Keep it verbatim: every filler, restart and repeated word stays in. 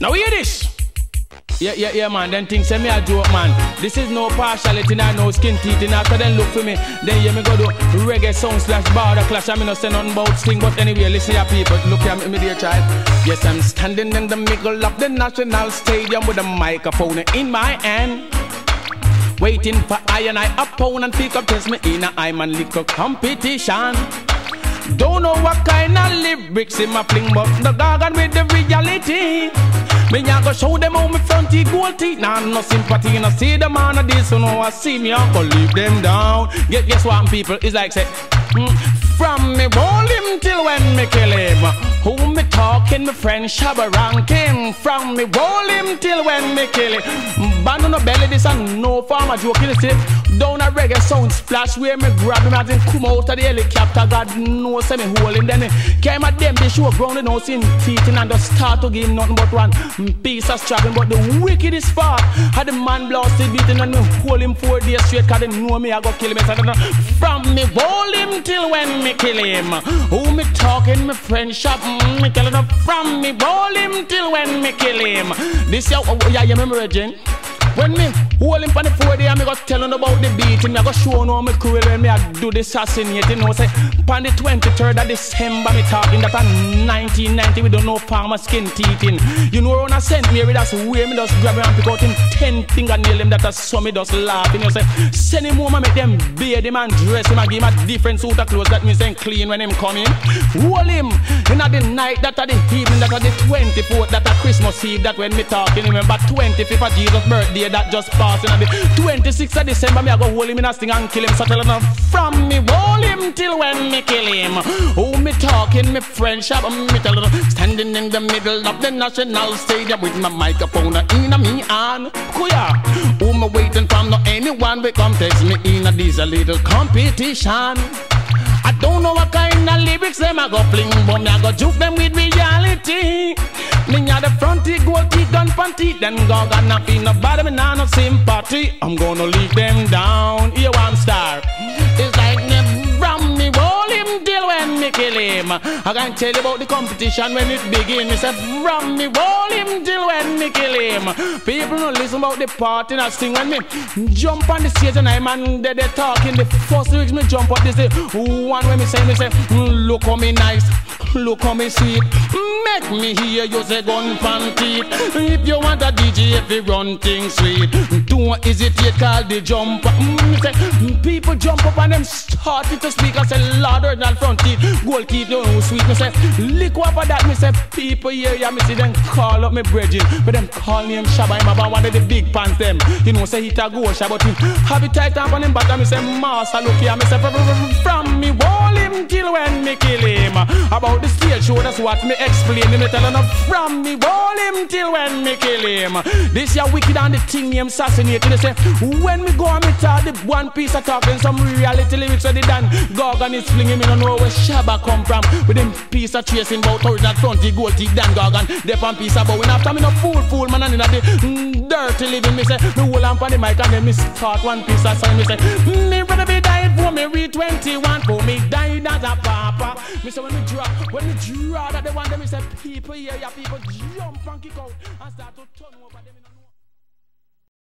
Now hear this. Yeah, yeah, yeah, man. Then things say me a joke, man. This is no partiality, nah, no skin teeth. Nah, so then look for me. Then yeah, me go do reggae sound slash border clash. I me no say nothing about sting, but anyway, listen ya people. Look here, me, me dear child. Yes, I'm standing in the middle of the national stadium with a microphone in my hand, waiting for I and I opponent pick up test me in a I'm a liquor competition. Don't know what kind of lyrics in my fling, but the gargan with the reality. Me I go show them how me fronty gold teeth. Nah, no sympathy, no see the man of this, so no I see me, I go leave them down. Get guess what people, it's like say, mm, from me roll him till when me kill him. Who me talking, me friend Shabarang King. From me roll him till when me kill him. Band on a belly, this and no farmer joking, it's it. Down a reggae sound splash where me grab him as him come out of the helicopter. God knows me hold him. Then he came at them, they show ground and house in teething and just start to give nothing but one piece of strapping. But the wickedest part had the man blasted beating and me hold him four days straight cause they know me I go kill him. From me roll him till when me kill him. Who me talking me friend shop mm, me kill him. From me roll him till when me kill him. This yo, oh, yeah, you remember Regine? When me hold him on the four day, I go tell him about the beating. I go show no me cruel when me I do the assassinating. No say, on the twenty-third of December, me talking that in nineteen ninety we don't know farmer skin teething. You know on a Saint Mary, that's where me just grab him and pick out him ten fingernail him. That a saw me just laughing. You know, say, send him home and make them bathe him and dress him and give him a different suit of clothes that means him clean when him coming. Hold him in the night, that a the evening, that a the twenty-fourth, that a Christmas Eve, that when me talking remember twenty-fifth of Jesus' birthday. That just passing on the twenty-sixth of December, me I go hold him in a sting and kill him. So tell him from me roll him till when me kill him. Who me talking me friendship, me tell him standing in the middle of the national stadium with my microphone in a me hand. Kuya, who me waiting from no anyone we come text me in a this a little competition. I don't know what kind of lyrics them I go fling, but me I go juke them with reality. Me at the fronty gold teeth done panty, then go gonna be nobody me nah no sympathy. I'm gonna leave them down. Here one star. It's like me from me roll him till when me kill him. I can tell you about the competition when it begin. Me say from me roll him till when me kill him. People don't listen about the party and sing when me jump on the stage and I'm and they they talking. The first lyrics me jump up, they say one when me say me say mm, look how me nice, look how me sweet. Make me hear you say gun pan teeth. If you want a D J, if you run things sweet, don't hesitate, call the jumper. Mm, say, people jump up and them started to speak. I say, Lord, original front teeth, gold teeth, you know, sweet. Me say, lick up of that. Me say, people hear ya. Me see them call up me brethren, but them call me him Shabba. Him about one of the big pants them. You know, say, hit a go Shabba. Have it tight up on him back. Me say, master, look here. Me say, from me wall him till when me kill him. About the stage show, that's what me explain. Me tell him from me roll him till when me kill him. This ya wicked and the thing me assassinating. They say when we go and me tell the one piece of talking some reality lyrics of the Dan Gorgon is flinging. Me don't know where Shabba come from with them piece of chasing bout original fronty gold teeth Dan Gorgon. They pan piece of bowing after me no fool fool man and inna the mm, dirty living. Me say me hold on for the mic and then me start one piece of song. Me say me rather be died for me read twenty-one for me died as a papa. Me say when me draw when me draw that they want them me say people here, yeah, people jump and kick out and start to turn over them.